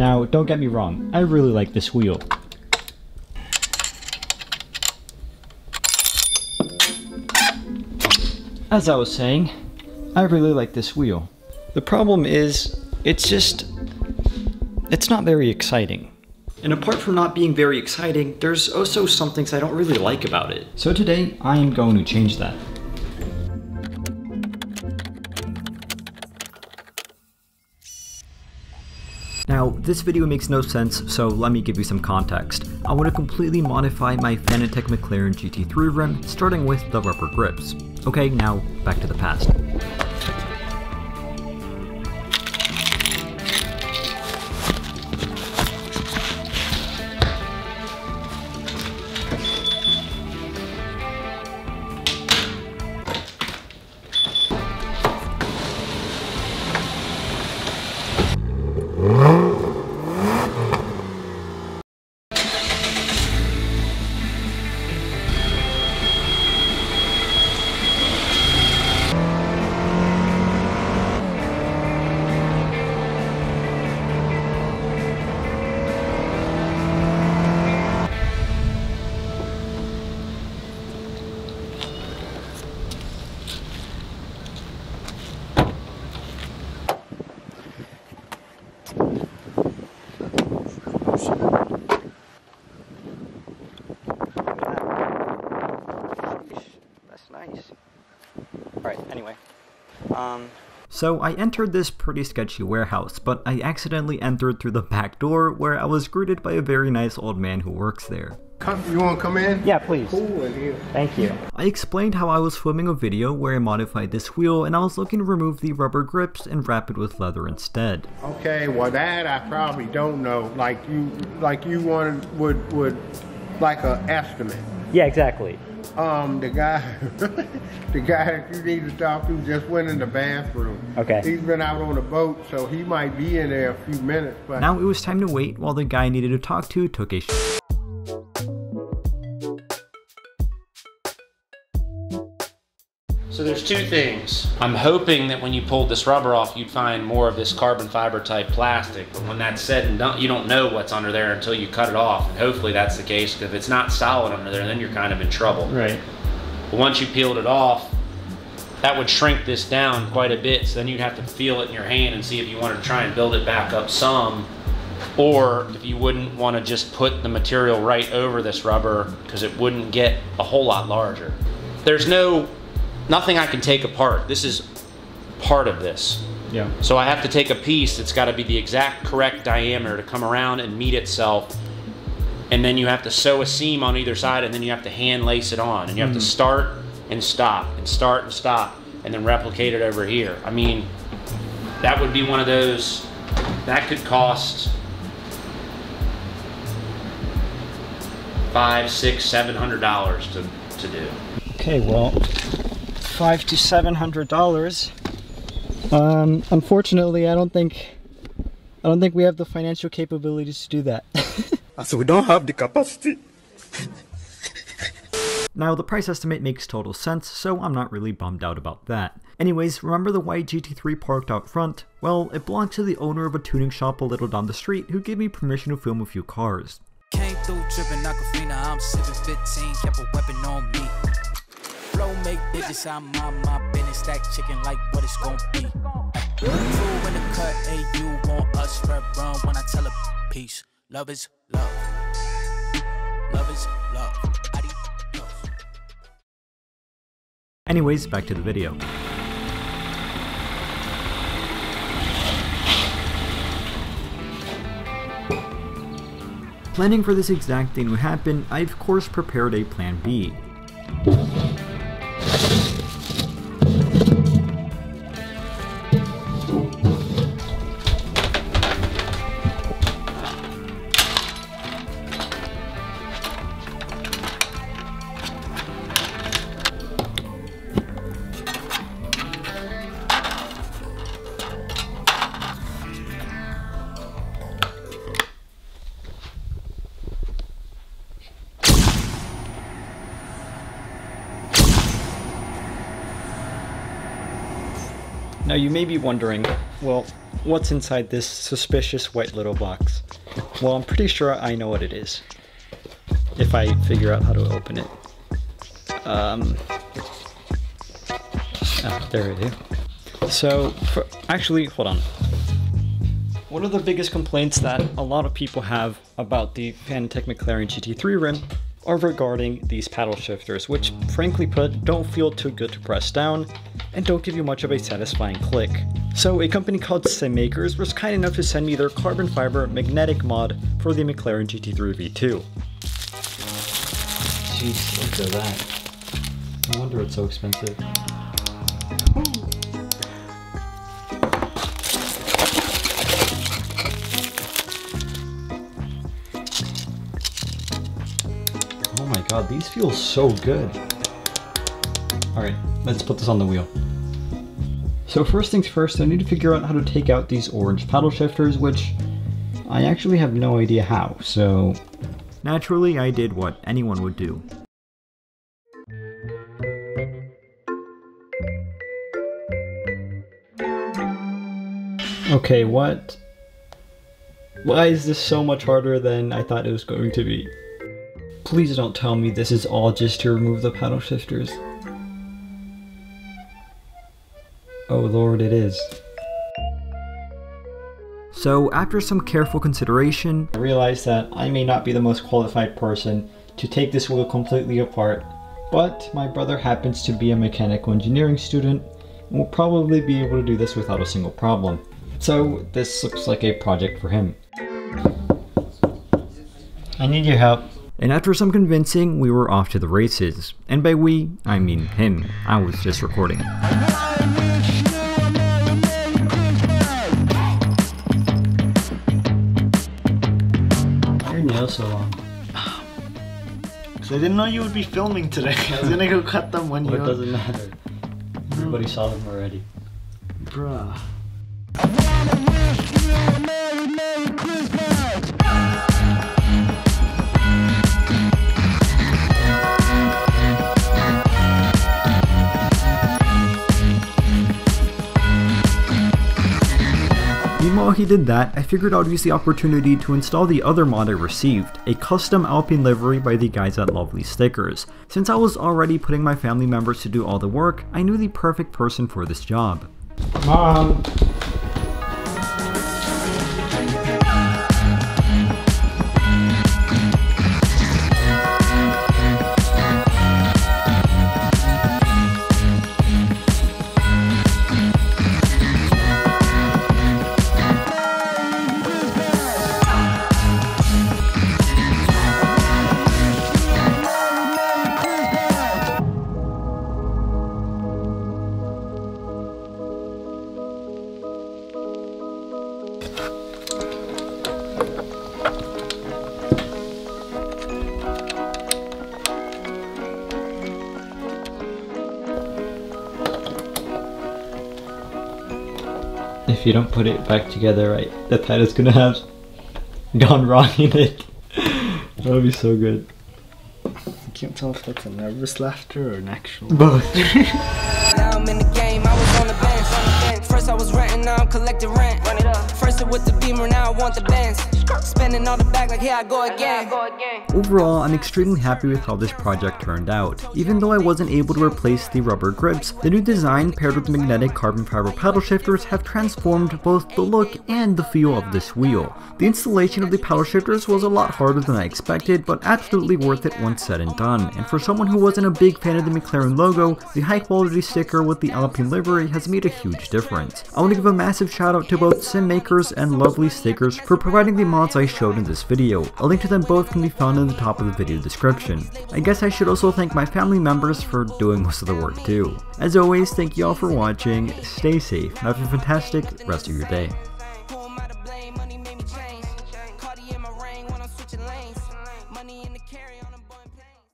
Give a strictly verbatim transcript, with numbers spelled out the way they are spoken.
Now, don't get me wrong, I really like this wheel. As I was saying, I really like this wheel. The problem is, it's just, it's not very exciting. And apart from not being very exciting, there's also some things I don't really like about it. So today, I am going to change that. Now, this video makes no sense, so let me give you some context. I want to completely modify my Fanatec McLaren G T three rim, starting with the rubber grips. Okay, now back to the past. Um, so I entered this pretty sketchy warehouse, but I accidentally entered through the back door where I was greeted by a very nice old man who works there. Come, you want to come in? Yeah, please. Cool, and you. Thank you. I explained how I was filming a video where I modified this wheel and I was looking to remove the rubber grips and wrap it with leather instead. Okay, well that I probably don't know. Like you, like you wanted, would, would, like a estimate. Yeah, exactly. Um, the guy, the guy that you need to talk to just went in the bathroom. Okay. He's been out on a boat, so he might be in there a few minutes. But now it was time to wait while the guy I needed to talk to took a sh- So there's two things. I'm hoping that when you pulled this rubber off, you'd find more of this carbon fiber type plastic. But when that's said and done, you don't know what's under there until you cut it off. And hopefully that's the case, because if it's not solid under there, then you're kind of in trouble. Right. But once you peeled it off, that would shrink this down quite a bit. So then you'd have to feel it in your hand and see if you wanted to try and build it back up some, or if you wouldn't want to just put the material right over this rubber, because it wouldn't get a whole lot larger. There's no Nothing I can take apart. This is part of this. Yeah. So I have to take a piece that's got to be the exact correct diameter to come around and meet itself. And then you have to sew a seam on either side, and then you have to hand lace it on. And you have mm. to start and stop and start and stop and then replicate it over here. I mean, that would be one of those that could cost five, six, seven hundred dollars to, to do. Okay, well. Five to seven hundred dollars. Um, unfortunately, I don't think I don't think we have the financial capabilities to do that. So we don't have the capacity. Now the price estimate makes total sense, so I'm not really bummed out about that. Anyways, remember the white G T three parked out front? Well, it belonged to the owner of a tuning shop a little down the street, who gave me permission to film a few cars. Came through dripping Aquafina, I'm sipping fifteen, kept a weapon on me. Make bitches, I mind my business, stack chicken like what it's gonna be. You in the cut, hey, you want us red run when I tell a peace. Love is love. Love is love. Adios. Anyways, back to the video. Planning for this exact thing to happen, I of course prepared a plan B. Now you may be wondering, well, what's inside this suspicious white little box? Well, I'm pretty sure I know what it is, if I figure out how to open it. Um, ah, there it is. So, for, actually, hold on. One of the biggest complaints that a lot of people have about the Fanatec McLaren G T three rim are regarding these paddle shifters, which, frankly put, don't feel too good to press down and don't give you much of a satisfying click. So a company called SimMarkerz was kind enough to send me their carbon fiber magnetic mod for the McLaren G T three V two. Jeez, look at that. No wonder it's so expensive. Oh my god, these feel so good. Alright, let's put this on the wheel. So first things first, I need to figure out how to take out these orange paddle shifters, which I actually have no idea how, so... Naturally, I did what anyone would do. Okay, what? Why is this so much harder than I thought it was going to be? Please don't tell me this is all just to remove the paddle shifters. Oh lord, it is. So after some careful consideration, I realized that I may not be the most qualified person to take this wheel completely apart, but my brother happens to be a mechanical engineering student and will probably be able to do this without a single problem. So this looks like a project for him. I need your help. And after some convincing, we were off to the races. And by we, I mean him. I was just recording. So long. Because I didn't know you would be filming today. I was gonna go cut them when you. Well, it doesn't matter. Everybody saw them already. Bruh. While he did that, I figured I'd use the opportunity to install the other mod I received, a custom Alpine livery by the guys at Lovely Stickers. Since I was already putting my family members to do all the work, I knew the perfect person for this job. Mom! If you don't put it back together right, the pad is gonna have gone wrong in it. That would be so good. I can't tell if that's a nervous laughter or an actual. Both. Now I'm in the game, I was on the bench. First I was renting, now I'm collecting rent. First it was the Beamer, now I want the Benz. Spending all the back like here I go again. Overall, I'm extremely happy with how this project turned out. Even though I wasn't able to replace the rubber grips, the new design paired with the magnetic carbon fiber paddle shifters have transformed both the look and the feel of this wheel. The installation of the paddle shifters was a lot harder than I expected, but absolutely worth it once said and done. And for someone who wasn't a big fan of the McLaren logo, the high quality sticker with the Alpine livery has made a huge difference. I want to give a massive shout out to both SimMarkerz and Lovely Stickers for providing the mods I showed in this video. A link to them both can be found in the top of the video description. I guess I should also thank my family members for doing most of the work too. As always, thank you all for watching, stay safe, have a fantastic rest of your day.